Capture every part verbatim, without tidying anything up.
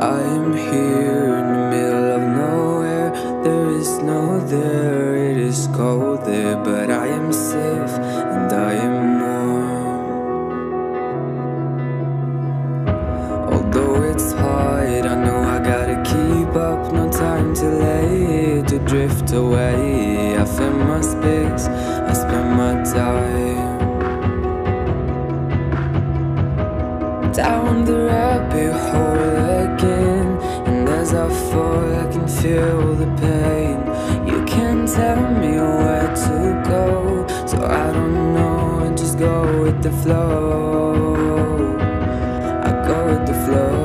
I am here in the middle of nowhere. There is no there, it is cold there, but I am safe and I am warm. Although it's hard, I know I gotta keep up. No time to lay, to drift away. I found my space, I spend my time down the rabbit hole again. And as I fall, I can feel the pain. You can't tell me where to go, so I don't know, I just go with the flow. I go with the flow.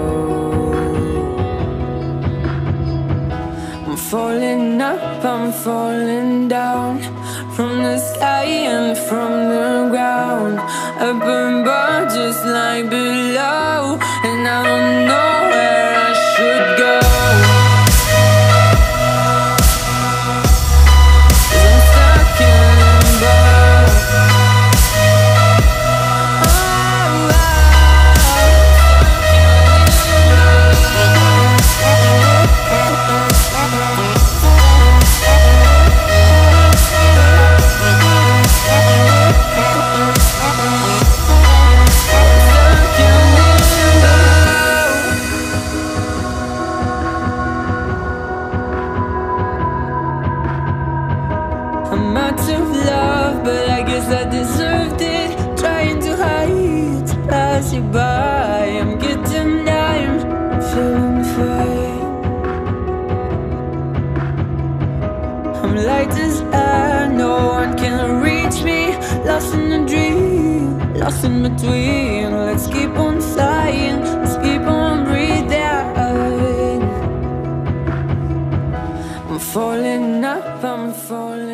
I'm falling up, I'm falling down, from the sky and from the ground, up above just like below, and I don't know where I should go. I'm out of love, but I guess I deserved it. Trying to hide, to pass you by. I'm getting I'm feeling fine. I'm light as air, no one can reach me. Lost in a dream, lost in between. Let's keep on flying, let's keep on breathing. I'm falling up, I'm falling.